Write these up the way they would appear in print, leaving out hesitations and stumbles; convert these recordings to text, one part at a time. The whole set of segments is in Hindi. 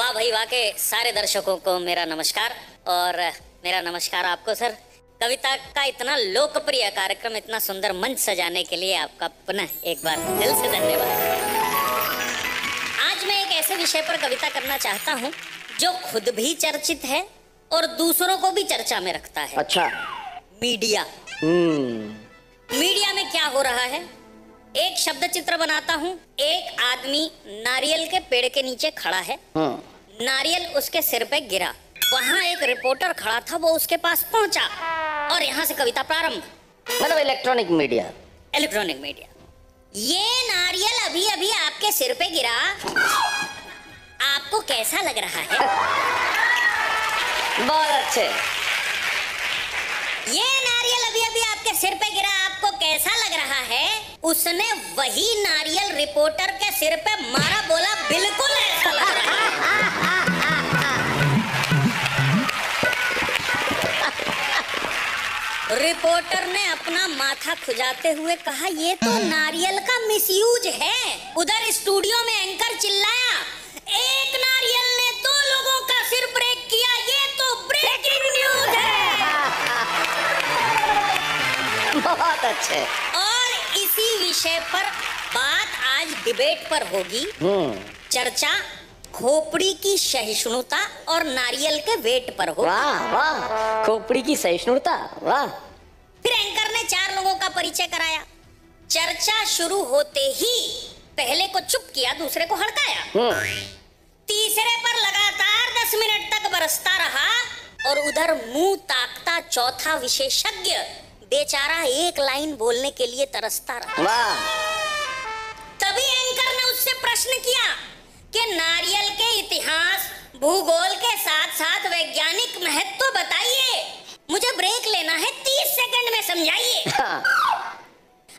वाह भाई वाह के सारे दर्शकों को मेरा नमस्कार और मेरा नमस्कार आपको सर। कविता का इतना लोकप्रिय कार्यक्रम, इतना सुंदर मंच सजाने के लिए आपका पुनः एक बार दिल से धन्यवाद। आज मैं एक ऐसे विषय पर कविता करना चाहता हूँ जो खुद भी चर्चित है और दूसरों को भी चर्चा में रखता है। अच्छा, मीडिया। मीडिया में क्या हो रहा है? एक शब्द चित्र बनाता हूँ। एक आदमी नारियल के पेड़ के नीचे खड़ा है, नारियल उसके सिर पे गिरा। वहाँ एक रिपोर्टर खड़ा था, वो उसके पास पहुँचा और यहाँ से कविता प्रारंभ। मतलब इलेक्ट्रॉनिक मीडिया। Electronic media. ये नारियल अभी अभी आपके सिर पे गिरा, आपको कैसा लग रहा है? बहुत अच्छे। ये नारियल अभी अभी आपके सिर पे गिरा, आपको कैसा लग रहा है? उसने वही नारियल रिपोर्टर के सिर पे मारा, बोला बिल्कुल ऐसा लग रहा है। रिपोर्टर ने अपना माथा खुजाते हुए कहा, ये तो नारियल का मिसयूज है। उधर स्टूडियो में एंकर चिल्लाया, एक नारियल ने 2 लोगों का सिर ब्रेक किया, ये तो ब्रेकिंग न्यूज है। बहुत अच्छे। और इसी विषय पर बात आज डिबेट पर होगी। चर्चा खोपड़ी की सहिष्णुता और नारियल के वेट पर होगी। वाह वाह, खोपड़ी की सहिष्णुता, वाह। फिर एंकर ने 4 लोगों का परिचय कराया। चर्चा शुरू होते ही पहले को चुप किया, दूसरे को हड़काया, तीसरे पर लगातार 10 मिनट तक बरसता रहा। और उधर मुंह ताकता चौथा विशेषज्ञ बेचारा एक लाइन बोलने के लिए तरसता रहा। वाह। तभी एंकर ने उससे प्रश्न किया कि नारियल के इतिहास, भूगोल के साथ साथ वैज्ञानिक महत्व तो बताइए, मुझे ब्रेक लेना है, 30 सेकंड में समझाइए।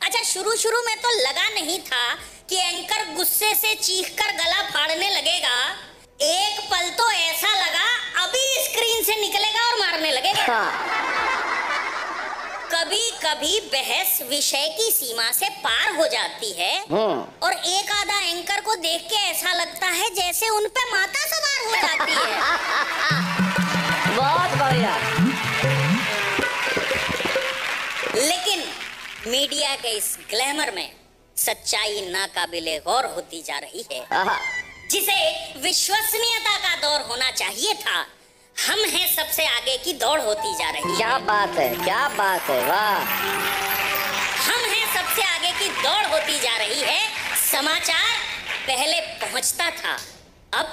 अच्छा, शुरू में तो लगा नहीं था कि एंकर गुस्से से चीखकर गला फाड़ने लगेगा। एक पल तो ऐसा लगा अभी स्क्रीन से निकलेगा और मारने लगेगा। कभी-कभी बहस विषय की सीमा से पार हो जाती है और एक आधा एंकर को देख के ऐसा लगता है जैसे उन पे माता सवार हो जाती है। बहुत बढ़िया। लेकिन मीडिया के इस ग्लैमर में सच्चाई नाकाबिले गौर होती जा रही है। जिसे विश्वसनीयता का दौर होना चाहिए था, हम हैं सबसे आगे की दौड़ होती जा रही है। क्या बात है, क्या बात है, वाह। हम हैं सबसे आगे की दौड़ होती जा रही है। समाचार पहले पहुंचता था, अब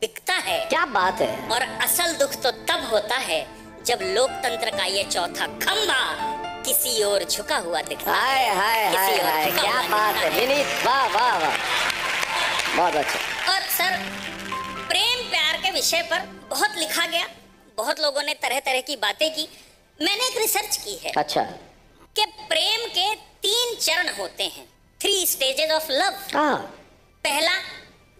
बिकता है। क्या बात है। और असल दुख तो तब होता है जब लोकतंत्र का ये चौथा खंभा किसी और झुका हुआ दिखता है। हाय हाय हाय, क्या बात है विनीत, वाह वाह वाह, बहुत अच्छा। और सर, प्रेम प्यार के विषय पर बहुत लिखा गया, बहुत लोगों ने तरह तरह की बातें की। मैंने एक रिसर्च की है। अच्छा। कि प्रेम के 3 चरण होते हैं, 3 स्टेजेस ऑफ लव। पहला,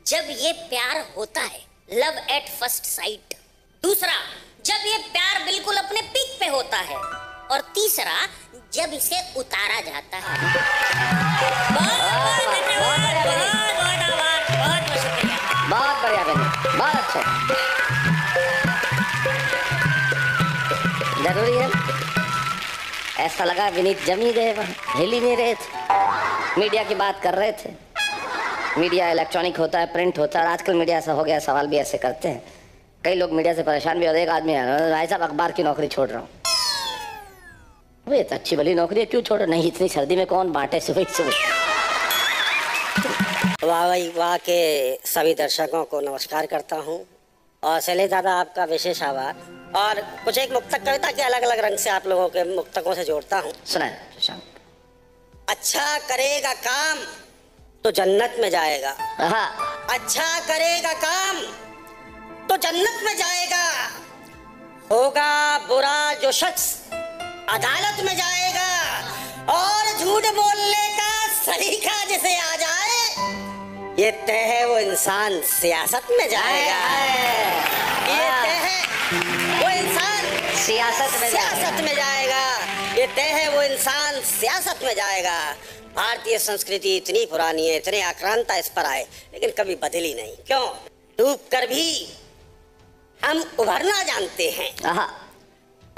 जब ये प्यार होता है, लव एट फर्स्ट साइट। दूसरा, जब ये प्यार बिल्कुल अपने पीक पे होता है। और तीसरा, जब इसे उतारा जाता है। बहुत बढ़िया बहन, बहुत अच्छा, जरूरी है। ऐसा लगा विनीत जम ही गए, हिल ही नहीं रहे थे। मीडिया की बात कर रहे थे। मीडिया इलेक्ट्रॉनिक होता है, प्रिंट होता है, और आजकल मीडिया ऐसा हो गया, सवाल भी ऐसे करते हैं। कई लोग मीडिया से परेशान भी होते हैं। एक आदमी है, भाई साहब अखबार की नौकरी छोड़ रहा हूँ। ये तो अच्छी भली नौकरी है, क्यों छोड़ो? नहीं, इतनी सर्दी में कौन बांटे सुबह सुबह। वाह भाई वाह के सभी दर्शकों को नमस्कार करता हूँ। और शैले दादा, आपका विशेष आभार। और कुछ एक मुक्तक कविता के अलग अलग रंग से आप लोगों के मुक्तकों से जोड़ता हूँ। सुनाए। अच्छा करेगा काम तो जन्नत में जाएगा। अच्छा करेगा काम तो जन्नत में जाएगा। होगा बुरा जो शख्स अदालत में जाएगा। और झूठ बोलने का सलीका जिसे आ जाए, ये तय है वो इंसान सियासत में जाएगा। ये तय है वो इंसान सियासत में जाएगा। ये तय है वो इंसान सियासत में जाएगा। भारतीय संस्कृति इतनी पुरानी है, इतने आक्रांता इस पर आए, लेकिन कभी बदली नहीं। क्यों? डूबकर भी हम उभरना जानते हैं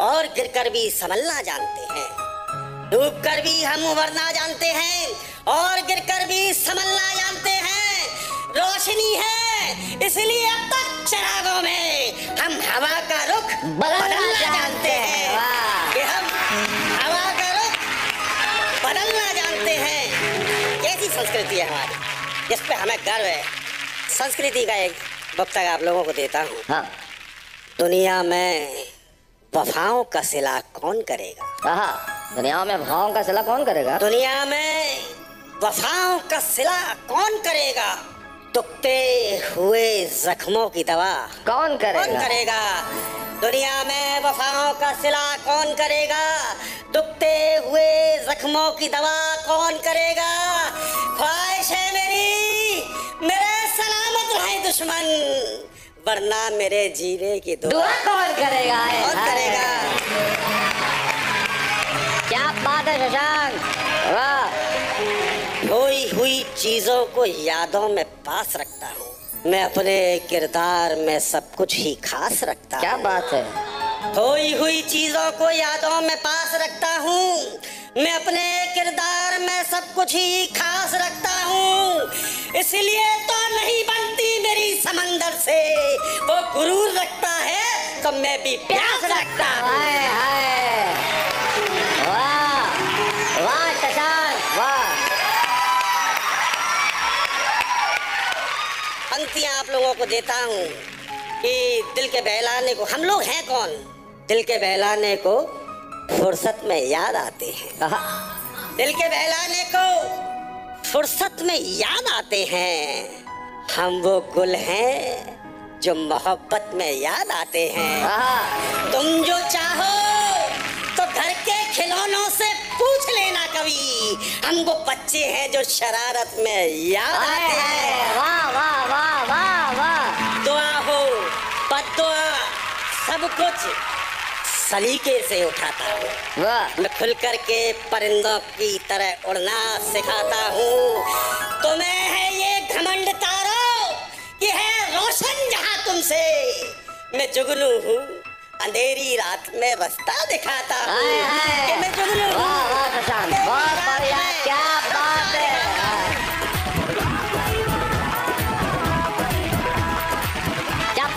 और गिरकर भी संभलना जानते हैं। डूबकर भी हम उभरना जानते हैं और गिरकर भी संभलना जानते हैं। रोशनी है इसलिए अब तक चिरागों में हम हवा का रुख बदलना जानते हैं। कि हम हवा का रुख बदलना जानते हैं। कैसी संस्कृति है हमारी, जिस पे हमें गर्व है। संस्कृति का एक वक्तव्य आप लोगों को देता हूँ। दुनिया में वफाओं का सिला कौन करेगा? दुनिया में वफाओं का सिला कौन करेगा? दुनिया में वफाओं का सिला कौन करेगा? दुखते हुए जख्मों की दवा कौन करेगा? दुनिया में वफाओं का सिला कौन करेगा? दुखते हुए जख्मों की दवा कौन करेगा? ख्वाहिश है मेरी, मेरे सलामत रहे दुश्मन, वरना मेरे जीने की दुआ कौन करेगा? क्या बात है शशांक, वाह। खोई हुई चीजों को यादों में पास रखता हूँ, मैं अपने किरदार में सब कुछ ही खास रखता हूँ। क्या बात है। खोई हुई चीजों को यादों में पास रखता हूँ, मैं अपने किरदार में सब कुछ ही खास रखता हूँ। इसलिए तो नहीं बनती मेरी समंदर से वो गुरूर रखता है, तो मैं भी प्यास रखता हूँ। आप लोगों को देता हूँ कि दिल के बहलाने को, हम लोग हैं कौन, दिल के बहलाने को फुर्सत में याद आते हैं। दिल के बहलाने को फुर्सत में याद आते हैं। हम वो गुल हैं जो मोहब्बत में याद आते हैं। तुम जो चाहो तो घर के खिलौनों से पूछ लेना कभी, हम वो बच्चे हैं जो शरारत में याद आते हैं। वाह वाह वाह वाह वाह। दुआ हो बद्दुआ सब कुछ सलीके से उठाता हूँ, मैं खुल करके परिंदों की तरह उड़ना सिखाता हूँ। तुम्हें है ये घमंड तारों कि है रोशन जहाँ तुमसे, मैं जुगनू हूँ अंधेरी रात में रास्ता दिखाता हूँ। मैं जुगनू हूँ। क्या बात है।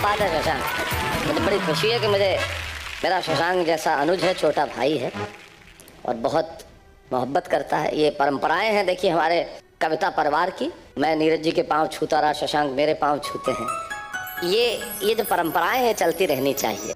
बात है शशांक, मुझे बड़ी खुशी है कि मुझे मेरा शशांक जैसा अनुज है, छोटा भाई है और बहुत मोहब्बत करता है। ये परंपराएं हैं देखिए हमारे कविता परिवार की। मैं नीरज जी के पांव छूता रहा, शशांक मेरे पांव छूते हैं। ये जो परंपराएं हैं चलती रहनी चाहिए।